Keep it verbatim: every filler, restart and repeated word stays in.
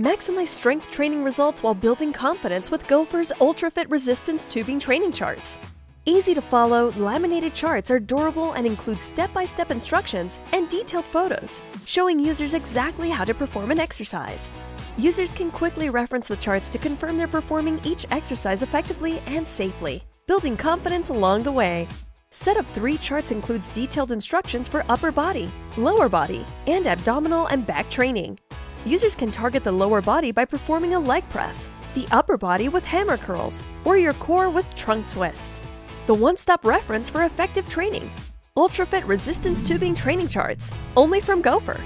Maximize strength training results while building confidence with Gopher's UltraFit resistance tubing training charts. Easy to follow, laminated charts are durable and include step-by-step instructions and detailed photos, showing users exactly how to perform an exercise. Users can quickly reference the charts to confirm they're performing each exercise effectively and safely, building confidence along the way. Set of three charts includes detailed instructions for upper body, lower body, and abdominal and back training. Users can target the lower body by performing a leg press, the upper body with hammer curls, or your core with trunk twists. The one-stop reference for effective training. UltraFit resistance tubing training charts, only from Gopher.